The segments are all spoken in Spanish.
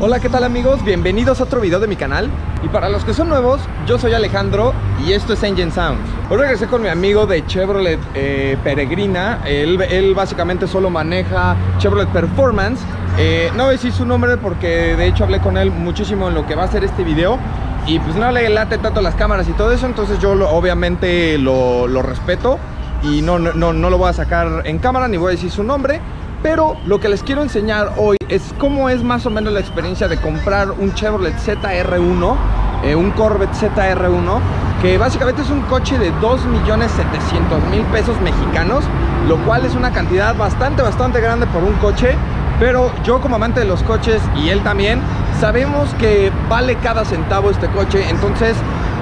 Hola, ¿qué tal amigos? Bienvenidos a otro video de mi canal. Y para los que son nuevos, yo soy Alejandro y esto es Engine Sounds. Hoy regresé con mi amigo de Chevrolet Peregrina. Él básicamente solo maneja Chevrolet Performance. No voy a decir su nombre porque de hecho hablé con él muchísimo en lo que va a ser este video. Y pues no le late tanto las cámaras y todo eso, entonces yo obviamente lo respeto. Y no lo voy a sacar en cámara ni voy a decir su nombre. Pero lo que les quiero enseñar hoy es cómo es más o menos la experiencia de comprar un Chevrolet ZR1, un Corvette ZR1, que básicamente es un coche de 2.700.000 pesos mexicanos, lo cual es una cantidad bastante grande por un coche. Pero yo, como amante de los coches y él también, sabemos que vale cada centavo este coche. Entonces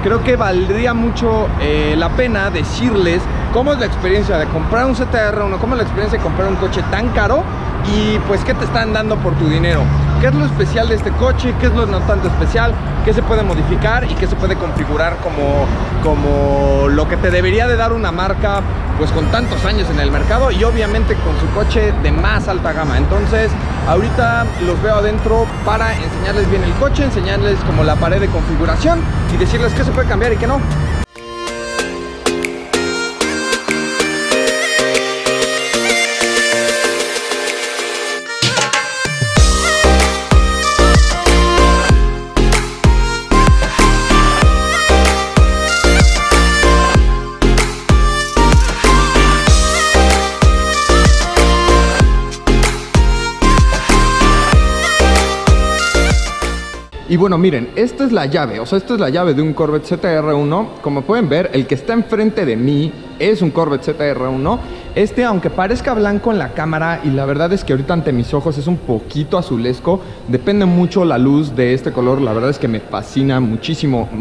creo que valdría mucho la pena decirles cómo es la experiencia de comprar un ZR1, cómo es la experiencia de comprar un coche tan caro y pues qué te están dando por tu dinero, qué es lo especial de este coche, qué es lo no tanto especial, qué se puede modificar y qué se puede configurar como lo que te debería de dar una marca pues con tantos años en el mercado y obviamente con su coche de más alta gama. Entonces ahorita los veo adentro para enseñarles bien el coche, enseñarles como la pared de configuración y decirles qué se puede cambiar y qué no. Y bueno, miren, esta es la llave, o sea, esta es la llave de un Corvette ZR1. Como pueden ver, el que está enfrente de mí es un Corvette ZR1. Este, aunque parezca blanco en la cámara, y la verdad es que ahorita ante mis ojos es un poquito azulesco, depende mucho la luz de este color. La verdad es que me fascina muchísimo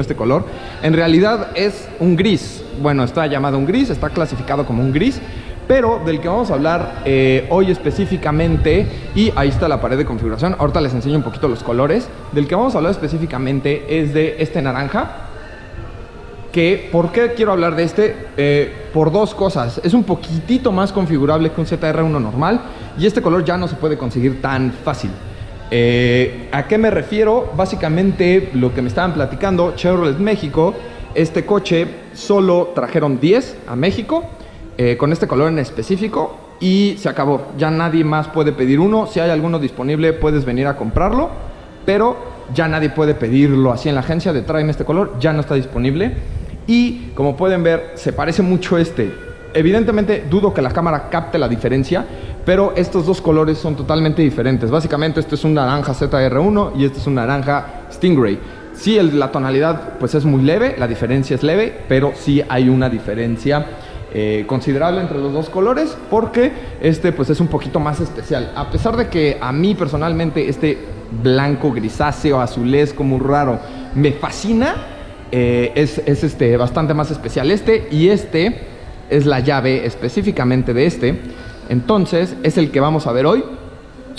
este color. En realidad es un gris, bueno, está llamado un gris, está clasificado como un gris, pero del que vamos a hablar hoy específicamente, y ahí está la pared de configuración, ahorita les enseño un poquito los colores. Del que vamos a hablar específicamente es de este naranja, que ¿por qué quiero hablar de este? Por dos cosas: es un poquitito más configurable que un ZR1 normal, y este color ya no se puede conseguir tan fácil. ¿A qué me refiero? Básicamente lo que me estaban platicando, Chevrolet México, este coche solo trajeron 10 a México, con este color en específico, y se acabó. Ya nadie más puede pedir uno. Si hay alguno disponible, puedes venir a comprarlo, pero ya nadie puede pedirlo así en la agencia de tráeme este color, ya no está disponible. Y como pueden ver, se parece mucho a este. Evidentemente dudo que la cámara capte la diferencia, pero estos dos colores son totalmente diferentes. Básicamente este es un naranja ZR1 y este es un naranja Stingray. Sí, la tonalidad pues es muy leve, la diferencia es leve, pero sí hay una diferencia considerable entre los dos colores, porque este pues es un poquito más especial. A pesar de que a mí personalmente este blanco grisáceo azulesco muy raro me fascina, es bastante más especial este, y este es la llave específicamente de este. Entonces es el que vamos a ver hoy,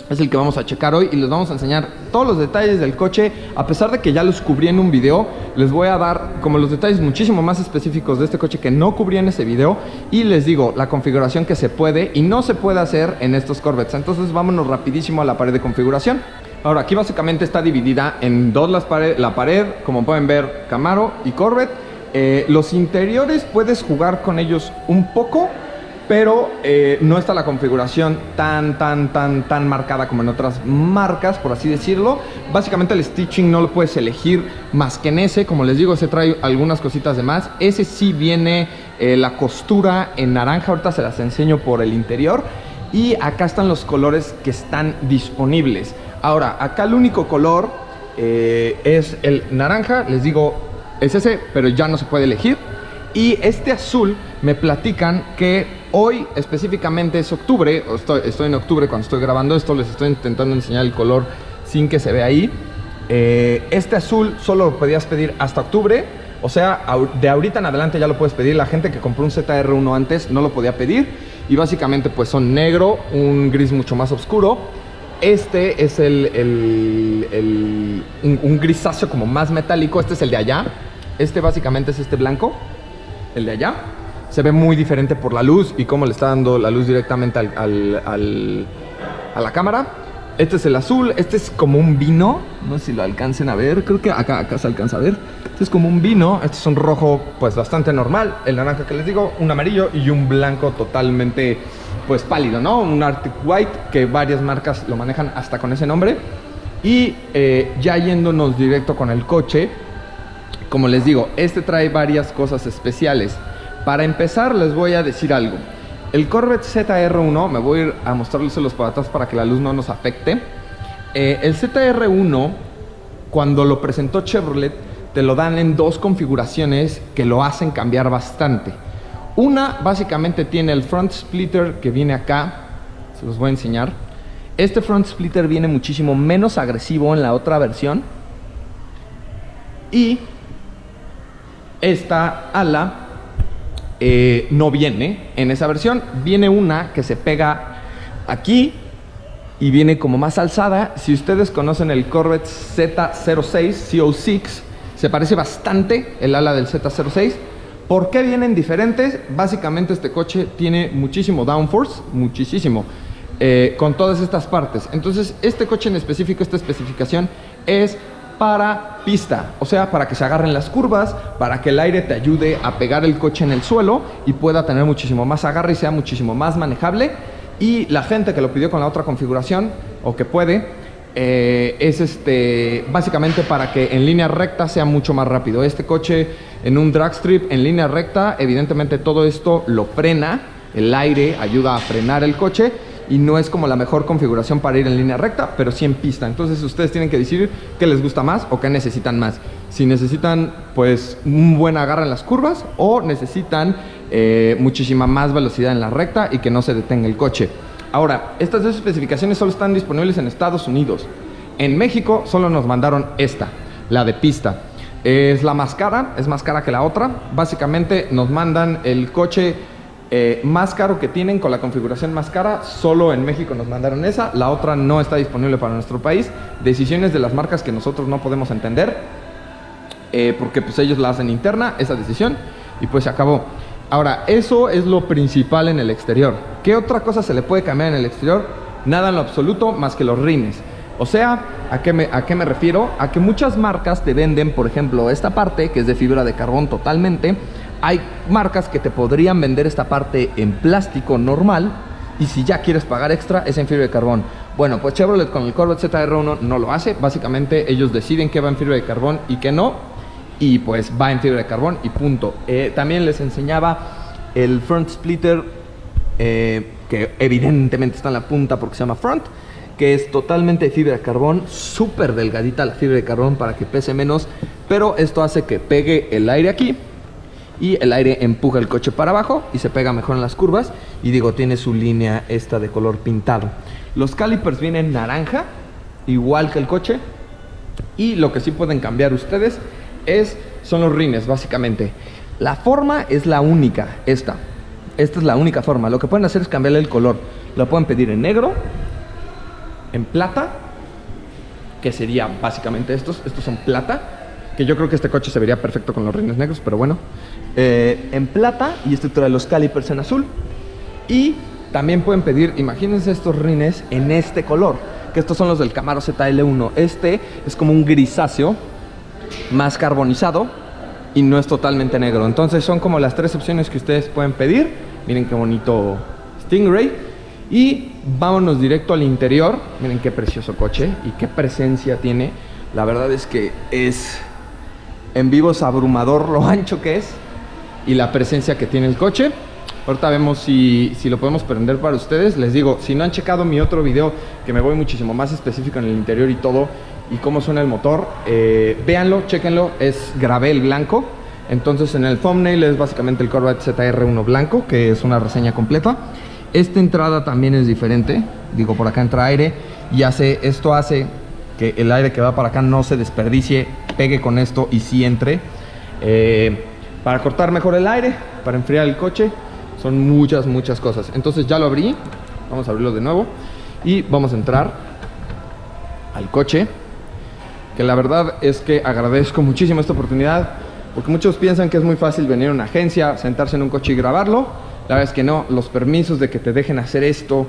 es el que vamos a checar hoy, y les vamos a enseñar todos los detalles del coche. A pesar de que ya los cubrí en un video, les voy a dar como los detalles muchísimo más específicos de este coche que no cubrí en ese video, y les digo la configuración que se puede y no se puede hacer en estos Corvettes. Entonces vámonos rapidísimo a la pared de configuración. Ahora, aquí básicamente está dividida en dos la pared, como pueden ver, Camaro y Corvette. Los interiores puedes jugar con ellos un poco, pero no está la configuración tan marcada como en otras marcas, por así decirlo. Básicamente el stitching no lo puedes elegir más que en ese. Como les digo, se trae algunas cositas de más. Ese sí viene la costura en naranja, ahorita se las enseño por el interior. Y acá están los colores que están disponibles. Ahora, acá el único color es el naranja, les digo, es ese, pero ya no se puede elegir. Y este azul, me platican que hoy específicamente es octubre, o estoy en octubre cuando estoy grabando esto, les estoy intentando enseñar el color sin que se vea ahí. Este azul solo lo podías pedir hasta octubre, o sea, de ahorita en adelante ya lo puedes pedir. La gente que compró un ZR1 antes no lo podía pedir, y básicamente pues son negro, un gris mucho más oscuro. Este es un grisáceo como más metálico, este es el de allá, este básicamente es este blanco. El de allá se ve muy diferente por la luz y cómo le está dando la luz directamente a la cámara. Este es el azul, este es como un vino, no sé si lo alcancen a ver, creo que acá se alcanza a ver. Este es como un vino, este es un rojo pues bastante normal, el naranja que les digo, un amarillo y un blanco totalmente pues pálido, ¿no? Un Arctic White que varias marcas lo manejan hasta con ese nombre. Y ya yéndonos directo con el coche, como les digo, este trae varias cosas especiales. Para empezar les voy a decir algo. El Corvette ZR1, me voy a ir a mostrarles los para atrás para que la luz no nos afecte. El ZR1, cuando lo presentó Chevrolet, te lo dan en dos configuraciones que lo hacen cambiar bastante. Una, básicamente tiene el front splitter que viene acá, se los voy a enseñar. Este front splitter viene muchísimo menos agresivo en la otra versión. Y esta ala no viene en esa versión, viene una que se pega aquí y viene como más alzada. Si ustedes conocen el Corvette Z06, Z06, se parece bastante el ala del Z06. ¿Por qué vienen diferentes? Básicamente este coche tiene muchísimo downforce, muchísimo, con todas estas partes. Entonces este coche en específico, esta especificación es para pista, o sea, para que se agarren las curvas, para que el aire te ayude a pegar el coche en el suelo y pueda tener muchísimo más agarre y sea muchísimo más manejable. Y la gente que lo pidió con la otra configuración, o que puede, es básicamente para que en línea recta sea mucho más rápido. Este coche en un drag strip en línea recta, evidentemente todo esto lo frena, el aire ayuda a frenar el coche. Y no es como la mejor configuración para ir en línea recta, pero sí en pista. Entonces ustedes tienen que decidir qué les gusta más o qué necesitan más. Si necesitan pues un buen agarre en las curvas, o necesitan muchísima más velocidad en la recta y que no se detenga el coche. Ahora, estas dos especificaciones solo están disponibles en Estados Unidos. En México solo nos mandaron esta, la de pista. Es la más cara, es más cara que la otra. Básicamente nos mandan el coche más caro que tienen, con la configuración más cara. Solo en México nos mandaron esa, la otra no está disponible para nuestro país. Decisiones de las marcas que nosotros no podemos entender, porque pues ellos la hacen interna, esa decisión, y pues se acabó. Ahora, eso es lo principal en el exterior. ¿Qué otra cosa se le puede cambiar en el exterior? Nada en lo absoluto, más que los rines. O sea, ¿a qué me refiero? A que muchas marcas te venden, por ejemplo, esta parte que es de fibra de carbón totalmente. Hay marcas que te podrían vender esta parte en plástico normal, y si ya quieres pagar extra es en fibra de carbón. Bueno, pues Chevrolet con el Corvette ZR1 no lo hace. Básicamente ellos deciden qué va en fibra de carbón y qué no, y pues va en fibra de carbón y punto. También les enseñaba el front splitter, que evidentemente está en la punta porque se llama front, que es totalmente de fibra de carbón, súper delgadita la fibra de carbón para que pese menos, pero esto hace que pegue el aire aquí y el aire empuja el coche para abajo y se pega mejor en las curvas. Y digo, tiene su línea esta de color pintado. Los calipers vienen naranja, igual que el coche, y lo que sí pueden cambiar ustedes son los rines, básicamente. La forma es la única, esta es la única forma. Lo que pueden hacer es cambiarle el color. Lo pueden pedir en negro, en plata, que sería básicamente estos son plata, que yo creo que este coche se vería perfecto con los rines negros, pero bueno, en plata, y este trae los calipers en azul. Y también pueden pedir, imagínense estos rines en este color, que estos son los del Camaro ZL1. Este es como un grisáceo más carbonizado y no es totalmente negro. Entonces son como las tres opciones que ustedes pueden pedir. Miren qué bonito Stingray. Y vámonos directo al interior. Miren qué precioso coche y qué presencia tiene. La verdad es que es, en vivo es abrumador lo ancho que es y la presencia que tiene el coche. Ahorita vemos si lo podemos prender para ustedes. Les digo, si no han checado mi otro video, que me voy muchísimo más específico en el interior y todo, y cómo suena el motor, véanlo, chequenlo. Grabé el blanco, entonces en el thumbnail es básicamente el Corvette ZR1 blanco, que es una reseña completa. Esta entrada también es diferente. Digo, por acá entra aire y esto hace que el aire que va para acá no se desperdicie, pegue con esto y sí entre, para cortar mejor el aire, para enfriar el coche. Son muchas cosas. Entonces ya lo abrí, vamos a abrirlo de nuevo y vamos a entrar al coche, que la verdad es que agradezco muchísimo esta oportunidad, porque muchos piensan que es muy fácil venir a una agencia, sentarse en un coche y grabarlo. La verdad es que no, los permisos de que te dejen hacer esto,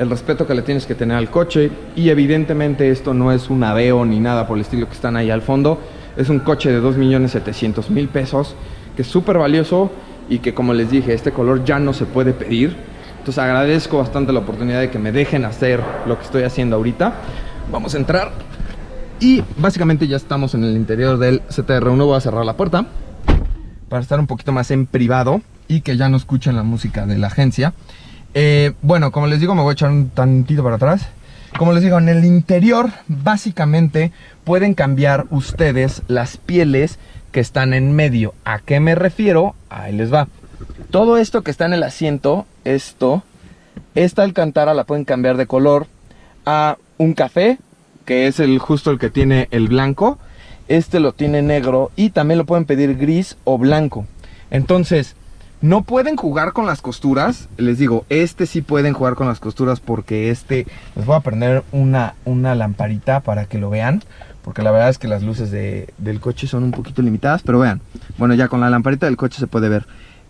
el respeto que le tienes que tener al coche, y evidentemente esto no es un Aveo ni nada por el estilo que están ahí al fondo. Es un coche de 2.700.000 pesos, que es súper valioso y que, como les dije, este color ya no se puede pedir. Entonces agradezco bastante la oportunidad de que me dejen hacer lo que estoy haciendo ahorita. Vamos a entrar y básicamente ya estamos en el interior del ZR1. Voy a cerrar la puerta para estar un poquito más en privado y que ya no escuchen la música de la agencia. Bueno, como les digo, me voy a echar un tantito para atrás. Como les digo, en el interior básicamente pueden cambiar ustedes las pieles que están en medio. ¿A qué me refiero? Ahí les va. Todo esto que está en el asiento, esta alcántara la pueden cambiar de color a un café, que es justo el que tiene el blanco. Este lo tiene negro y también lo pueden pedir gris o blanco. Entonces, no pueden jugar con las costuras. Les digo, sí pueden jugar con las costuras, porque les voy a prender una lamparita para que lo vean, porque la verdad es que las luces del coche son un poquito limitadas, pero vean. Bueno, ya con la lamparita del coche se puede ver.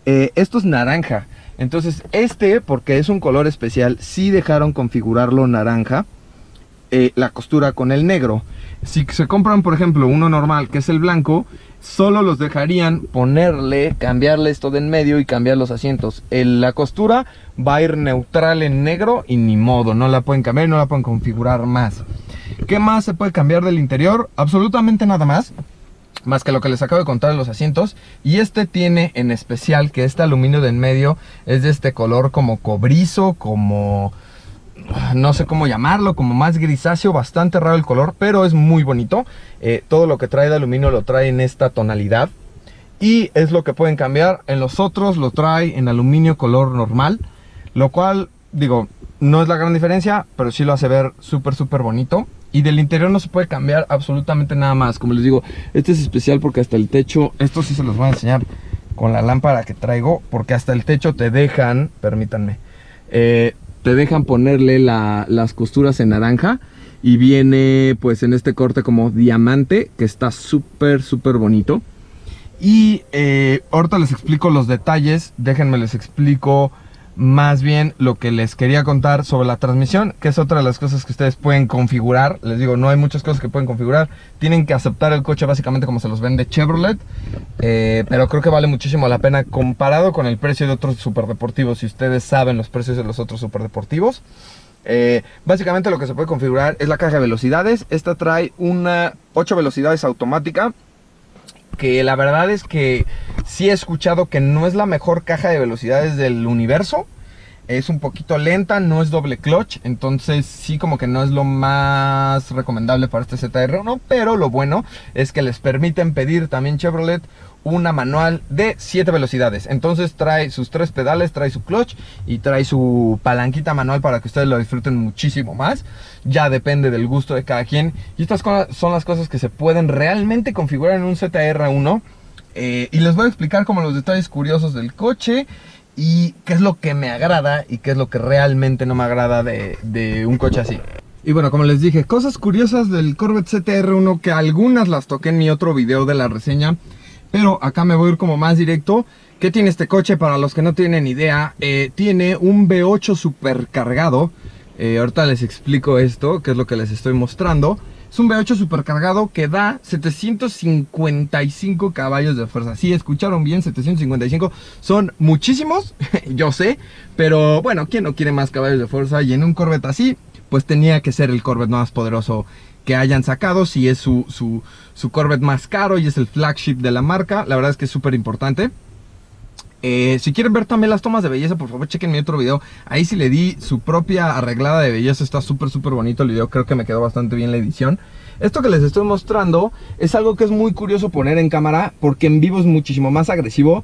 Esto es naranja. Entonces porque es un color especial, sí dejaron configurarlo naranja, la costura con el negro. Si se compran, por ejemplo, uno normal, que es el blanco, solo los dejarían cambiarle esto de en medio y cambiar los asientos. La costura va a ir neutral en negro y ni modo, no la pueden cambiar, no la pueden configurar más. ¿Qué más se puede cambiar del interior? Absolutamente nada más que lo que les acabo de contar de los asientos. Y tiene en especial que este aluminio de en medio es de este color como cobrizo, como... no sé cómo llamarlo, como más grisáceo, bastante raro el color, pero es muy bonito. Todo lo que trae de aluminio lo trae en esta tonalidad y es lo que pueden cambiar. En los otros lo trae en aluminio color normal, lo cual, digo, no es la gran diferencia, pero sí lo hace ver súper, súper bonito. Y del interior no se puede cambiar absolutamente nada más. Como les digo, es especial porque hasta el techo, esto sí se los voy a enseñar con la lámpara que traigo, porque hasta el techo te dejan, permítanme, te dejan ponerle las costuras en naranja, y viene pues en este corte como diamante, que está súper, súper bonito. Y ahorita les explico los detalles. Déjenme les explico más bien lo que les quería contar sobre la transmisión, que es otra de las cosas que ustedes pueden configurar. Les digo, no hay muchas cosas que pueden configurar. Tienen que aceptar el coche básicamente como se los vende Chevrolet, pero creo que vale muchísimo la pena comparado con el precio de otros superdeportivos. Si ustedes saben los precios de los otros superdeportivos, básicamente lo que se puede configurar es la caja de velocidades. Esta trae una 8 velocidades automática, que la verdad es que sí he escuchado que no es la mejor caja de velocidades del universo. Es un poquito lenta, no es doble clutch, entonces sí como que no es lo más recomendable para este ZR1. Pero lo bueno es que les permiten pedir también Chevrolet una manual de 7 velocidades. Entonces trae sus 3 pedales, trae su clutch y trae su palanquita manual para que ustedes lo disfruten muchísimo más. Ya depende del gusto de cada quien. Y estas son las cosas que se pueden realmente configurar en un ZR1. Y les voy a explicar como los detalles curiosos del coche y qué es lo que me agrada y qué es lo que realmente no me agrada de un coche así. Y bueno, como les dije, cosas curiosas del Corvette ZR1, que algunas las toqué en mi otro video de la reseña, pero acá me voy a ir como más directo. ¿Qué tiene este coche? Para los que no tienen idea, tiene un V8 supercargado. Ahorita les explico esto, que es lo que les estoy mostrando. Es un V8 supercargado que da 755 caballos de fuerza. Sí, escucharon bien, 755. Son muchísimos, yo sé, pero bueno, ¿quién no quiere más caballos de fuerza? Y en un Corvette así, pues tenía que ser el Corvette más poderoso que hayan sacado. Si es su Corvette más caro y es el flagship de la marca, la verdad es que es súper importante. Si quieren ver también las tomas de belleza, por favor chequen mi otro video. Ahí sí le di su propia arreglada de belleza. Está súper, súper bonito el video, creo que me quedó bastante bien la edición. Esto que les estoy mostrando es algo que es muy curioso poner en cámara, porque en vivo es muchísimo más agresivo.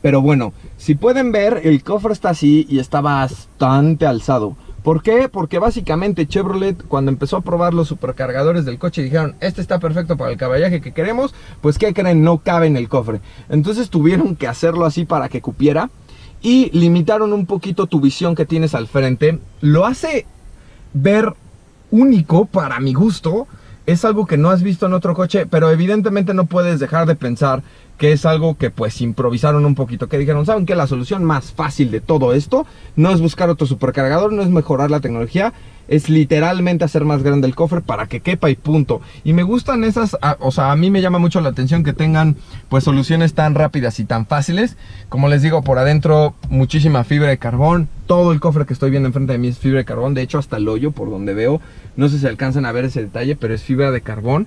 Pero bueno, si pueden ver, el cofre está así y está bastante alzado. ¿Por qué? Porque básicamente Chevrolet, cuando empezó a probar los supercargadores del coche, dijeron, este está perfecto para el caballaje que queremos. Pues ¿qué creen? No cabe en el cofre. Entonces tuvieron que hacerlo así para que cupiera, y limitaron un poquito tu visión que tienes al frente. Lo hace ver único para mi gusto. Es algo que no has visto en otro coche, pero evidentemente no puedes dejar de pensar que es algo que pues improvisaron un poquito, que dijeron, ¿saben qué? La solución más fácil de todo esto no es buscar otro supercargador, no es mejorar la tecnología, es literalmente hacer más grande el cofre para que quepa y punto. Y me gustan esas, o sea, a mí me llama mucho la atención que tengan pues soluciones tan rápidas y tan fáciles. Como les digo, por adentro muchísima fibra de carbón, todo el cofre que estoy viendo enfrente de mí es fibra de carbón, de hecho hasta el hoyo por donde veo, no sé si alcanzan a ver ese detalle, pero es fibra de carbón.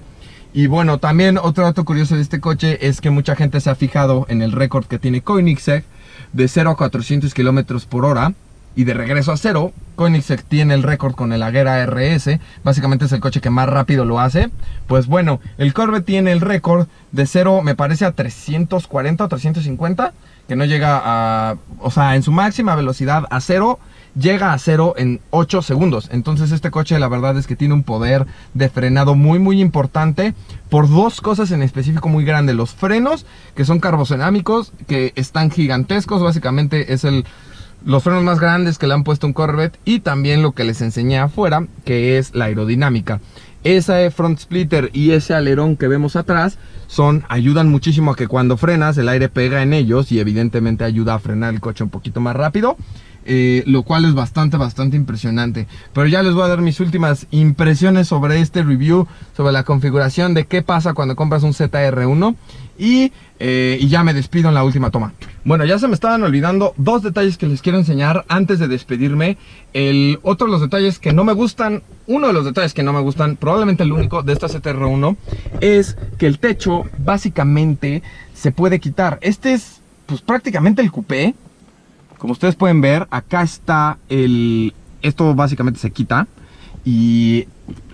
Y bueno, también otro dato curioso de este coche es que mucha gente se ha fijado en el récord que tiene Koenigsegg de 0 a 400 kilómetros por hora y de regreso a 0. Koenigsegg tiene el récord con el Agera RS, básicamente es el coche que más rápido lo hace. Pues bueno, el Corvette tiene el récord de 0, me parece, a 340 o 350, que no llega a, o sea, en su máxima velocidad a 0. Llega a 0 en 8 segundos. Entonces este coche la verdad es que tiene un poder de frenado muy muy importante, por dos cosas en específico muy grandes: los frenos, que son carbocinámicos, que están gigantescos, básicamente es los frenos más grandes que le han puesto un Corvette, y también lo que les enseñé afuera, que es la aerodinámica. Ese front splitter y ese alerón que vemos atrás ayudan muchísimo a que cuando frenas el aire pega en ellos y evidentemente ayuda a frenar el coche un poquito más rápido. Lo cual es bastante impresionante. Pero ya les voy a dar mis últimas impresiones sobre este review, sobre la configuración de qué pasa cuando compras un ZR1, y ya me despido en la última toma. Bueno, ya se me estaban olvidando dos detalles que les quiero enseñar antes de despedirme. Otro de los detalles que no me gustan, probablemente el único de esta ZR1, es que el techo básicamente se puede quitar. Este es pues prácticamente el coupé. Como ustedes pueden ver, acá está esto básicamente se quita y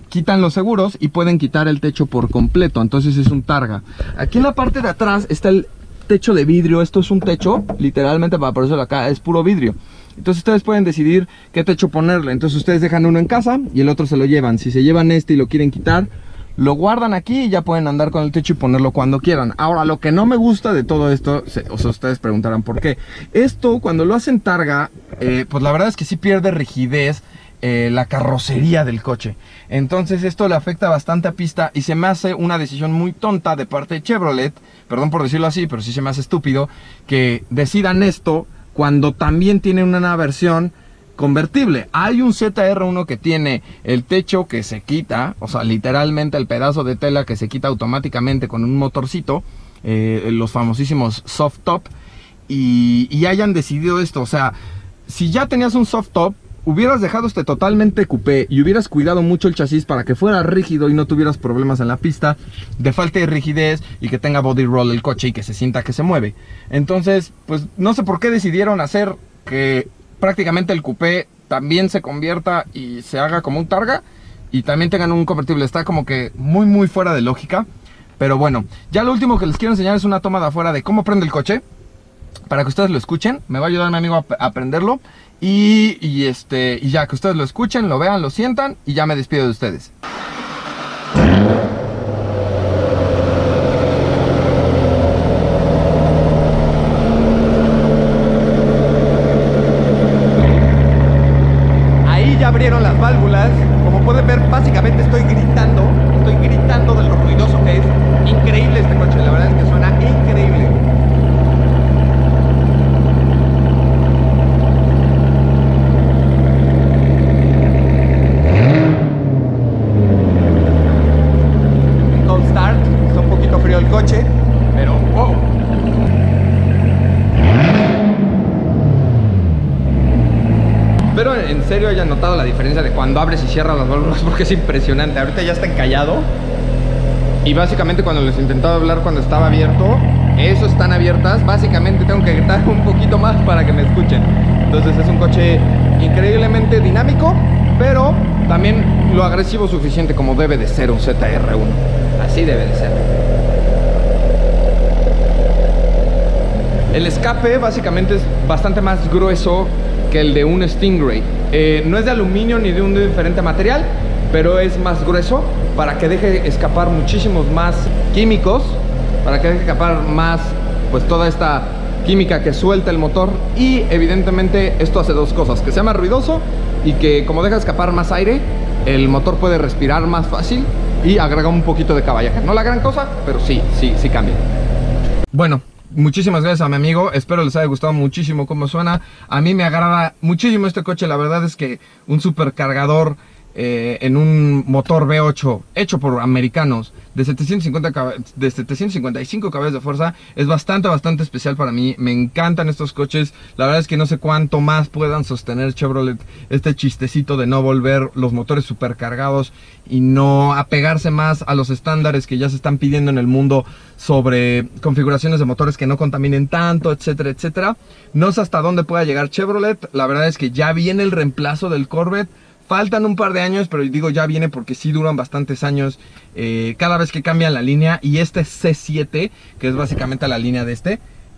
quitan los seguros y pueden quitar el techo por completo. Entonces es un targa. Aquí en la parte de atrás está el techo de vidrio. Esto es un techo, literalmente, para ponérselo acá, es puro vidrio. Entonces ustedes pueden decidir qué techo ponerle. Entonces ustedes dejan uno en casa y el otro se lo llevan. Si se llevan este y lo quieren quitar, lo guardan aquí y ya pueden andar con el techo y ponerlo cuando quieran. Ahora, lo que no me gusta de todo esto, o sea, ustedes preguntarán por qué. Esto, cuando lo hacen targa, pues la verdad es que sí pierde rigidez la carrocería del coche. Entonces esto le afecta bastante a pista y se me hace una decisión muy tonta de parte de Chevrolet, perdón por decirlo así, pero sí se me hace estúpido que decidan esto cuando también tienen una versión convertible. Hay un ZR1 que tiene el techo que se quita, o sea, literalmente el pedazo de tela que se quita automáticamente con un motorcito, los famosísimos soft top, y hayan decidido esto. O sea, si ya tenías un soft top, hubieras dejado este totalmente coupé y hubieras cuidado mucho el chasis para que fuera rígido y no tuvieras problemas en la pista de falta de rigidez y que tenga body roll el coche y que se sienta que se mueve. Entonces, pues no sé por qué decidieron hacer que prácticamente el coupé también se convierta y se haga como un targa y también tengan un convertible. Está como que muy fuera de lógica. Pero bueno, ya lo último que les quiero enseñar es una toma de afuera de cómo prende el coche, para que ustedes lo escuchen. Me va a ayudar mi amigo a prenderlo y ya que ustedes lo escuchen, lo vean, lo sientan, y ya me despido de ustedes. Abrieron las válvulas, como pueden ver, básicamente estoy gritando de lo ruidoso que es. Increíble este coche, la verdad es que suena increíble. En cold start, está un poquito frío el coche, pero wow. Pero en serio hayan notado la diferencia de cuando abres y cierras las válvulas, porque es impresionante. Ahorita ya está encallado y básicamente cuando les intentaba hablar cuando estaba abierto, eso están abiertas. Básicamente tengo que gritar un poquito más para que me escuchen. Entonces es un coche increíblemente dinámico, pero también lo agresivo suficiente como debe de ser un ZR1. Así debe de ser. El escape básicamente es bastante más grueso que el de un Stingray. No es de aluminio ni de un diferente material, pero es más grueso para que deje escapar muchísimos más químicos, para que deje escapar más pues toda esta química que suelta el motor. Y evidentemente esto hace dos cosas: que sea más ruidoso y que, como deja escapar más aire, el motor puede respirar más fácil y agrega un poquito de caballaje. No la gran cosa, pero sí cambia. Bueno, muchísimas gracias a mi amigo, espero les haya gustado muchísimo cómo suena. A mí me agrada muchísimo este coche, la verdad es que un supercargador en un motor V8 hecho por americanos de 755 caballos de fuerza es bastante especial para mí. Me encantan estos coches, la verdad es que no sé cuánto más puedan sostener Chevrolet este chistecito de no volver los motores supercargados y no apegarse más a los estándares que ya se están pidiendo en el mundo sobre configuraciones de motores que no contaminen tanto, etcétera, etcétera. No sé hasta dónde pueda llegar Chevrolet, la verdad es que ya viene el reemplazo del Corvette. Faltan un par de años, pero digo ya viene porque sí duran bastantes años cada vez que cambian la línea. Y este C7, que es básicamente la línea de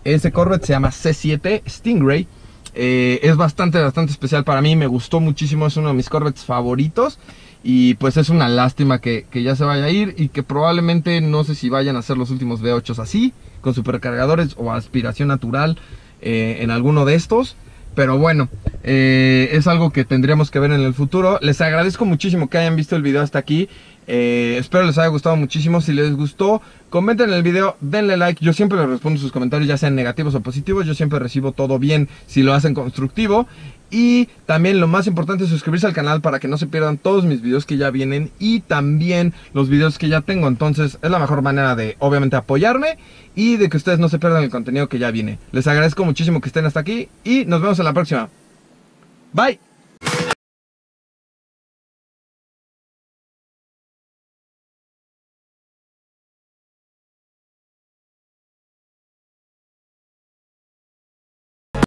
ese Corvette se llama C7 Stingray. Es bastante especial para mí, me gustó muchísimo, es uno de mis Corvettes favoritos. Y pues es una lástima que ya se vaya a ir y que probablemente no sé si vayan a hacer los últimos V8s así, con supercargadores o aspiración natural en alguno de estos. Pero bueno, es algo que tendríamos que ver en el futuro. Les agradezco muchísimo que hayan visto el video hasta aquí. Espero les haya gustado muchísimo. Si les gustó, comenten el video, denle like. Yo siempre les respondo sus comentarios, ya sean negativos o positivos. Yo siempre recibo todo bien si lo hacen constructivo. Y también lo más importante es suscribirse al canal para que no se pierdan todos mis videos que ya vienen y también los videos que ya tengo. Entonces es la mejor manera de obviamente apoyarme y de que ustedes no se pierdan el contenido que ya viene. Les agradezco muchísimo que estén hasta aquí y nos vemos en la próxima. Bye.